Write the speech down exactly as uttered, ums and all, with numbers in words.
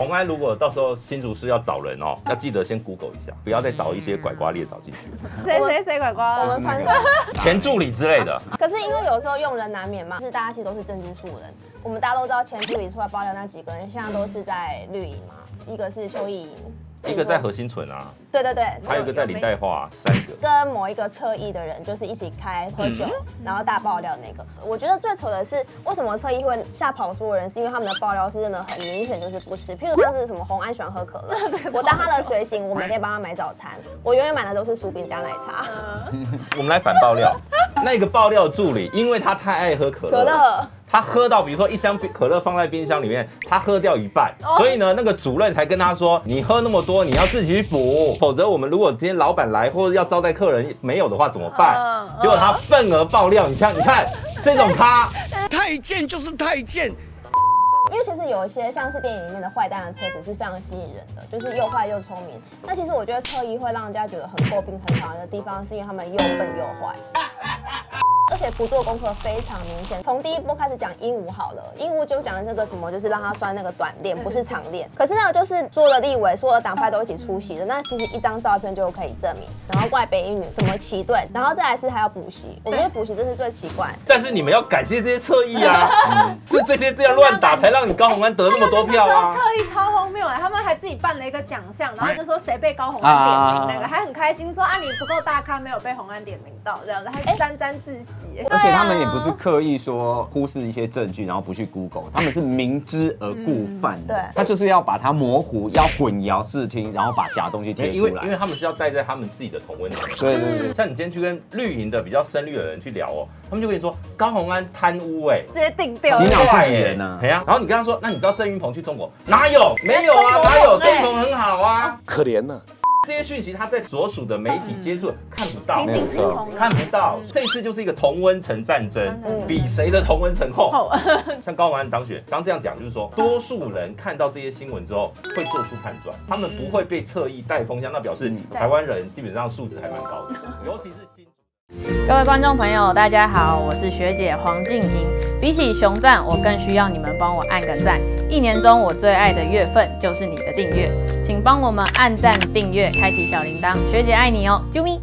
宏安如果到时候新竹市要找人哦，要记得先 Google 一下，不要再找一些拐瓜裂枣进去。谁谁谁拐瓜？我们团队前助理之类的。可是因为有时候用人难免嘛，是大家其实都是政治素人。我们大家都知道前助理出来爆料那几个人，现在都是在绿营嘛，一个是邱意莹。 一个在核心存啊，对对对，还有一个在领带化，三个跟某一个侧翼的人就是一起开喝酒，嗯、然后大爆料那个。我觉得最丑的是为什么侧翼会吓跑所有人，是因为他们的爆料是真的很明显就是不吃。譬如像是什么红安喜欢喝可乐，我当他的随行，我每天帮他买早餐，我永远买的都是薯饼加奶茶。我们来反爆料，那个爆料助理，因为他太爱喝可乐。可乐 他喝到，比如说一箱可乐放在冰箱里面，他喝掉一半， oh. 所以呢，那个主任才跟他说，你喝那么多，你要自己去补，否则我们如果今天老板来或者要招待客人没有的话怎么办？ Uh, uh. 结果他愤而爆料，你看，你看这种他太贱就是太贱。 因为其实有一些像是电影里面的坏蛋的车子是非常吸引人的，就是又坏又聪明。那其实我觉得侧翼会让人家觉得很诟病很讨厌的地方，是因为他们又笨又坏，而且不做功课非常明显。从第一波开始讲鹦鹉好了，鹦鹉就讲的那个什么，就是让他拴那个短链，不是长链。可是那个就是所有的立委、所有的党派都一起出席的，那其实一张照片就可以证明。然后怪北一女怎么齐队，然后再来是还要补习，我觉得补习真是最奇怪。但是你们要感谢这些侧翼啊，嗯、是这些这样乱打才让。 让你高虹安得那么多票啊！侧翼超荒谬哎，他们还自己办了一个奖项，然后就说谁被高虹安点名那个，还很开心说啊你不够大咖，没有被虹安点名到这样子，还沾沾自喜。而且他们也不是刻意说忽视一些证据，然后不去 Google， 他们是明知而故犯。对，他就是要把它模糊，要混淆视听，然后把假东西贴出来。因为因为他们是要待在他们自己的同温层。对对对，像你今天去跟绿营的比较深绿的人去聊哦，他们就跟你说高虹安贪污哎，直接定掉，洗脑派人呐，哎呀，然后你。 跟他说，那你知道郑云鹏去中国哪有？没有啊，哪有？郑云鹏很好啊，可怜呢。这些讯息他在所属的媒体接触看不到，没错，看不到。这次就是一个同温层战争，比谁的同温层厚。像高虹安当选，刚这样讲就是说，多数人看到这些新闻之后会做出判断，他们不会被侧翼带风向，那表示台湾人基本上素质还蛮高的，尤其是。 各位观众朋友，大家好，我是学姐黄静莹。比起熊赞，我更需要你们帮我按个赞。一年中我最爱的月份就是你的订阅，请帮我们按赞、订阅、开启小铃铛。学姐爱你哦，啾咪！